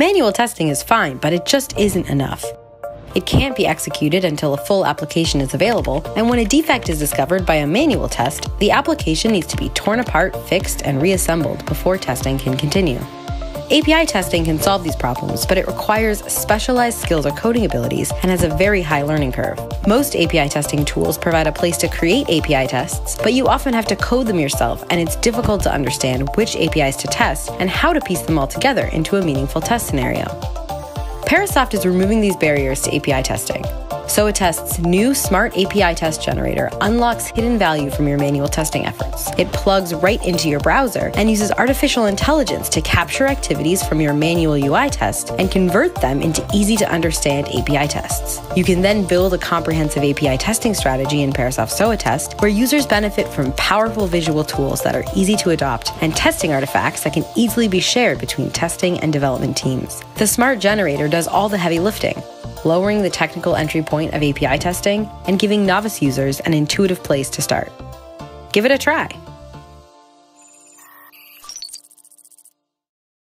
Manual testing is fine, but it just isn't enough. It can't be executed until a full application is available, and when a defect is discovered by a manual test, the application needs to be torn apart, fixed, and reassembled before testing can continue. API testing can solve these problems, but it requires specialized skills or coding abilities and has a very high learning curve. Most API testing tools provide a place to create API tests, but you often have to code them yourself, and it's difficult to understand which APIs to test and how to piece them all together into a meaningful test scenario. Parasoft is removing these barriers to API testing. SOAtest's new Smart API Test Generator unlocks hidden value from your manual testing efforts. It plugs right into your browser and uses artificial intelligence to capture activities from your manual UI test and convert them into easy-to-understand API tests. You can then build a comprehensive API testing strategy in Parasoft SOAtest, where users benefit from powerful visual tools that are easy to adopt and testing artifacts that can easily be shared between testing and development teams. The Smart Generator does all the heavy lifting, lowering the technical entry point of API testing and giving novice users an intuitive place to start. Give it a try.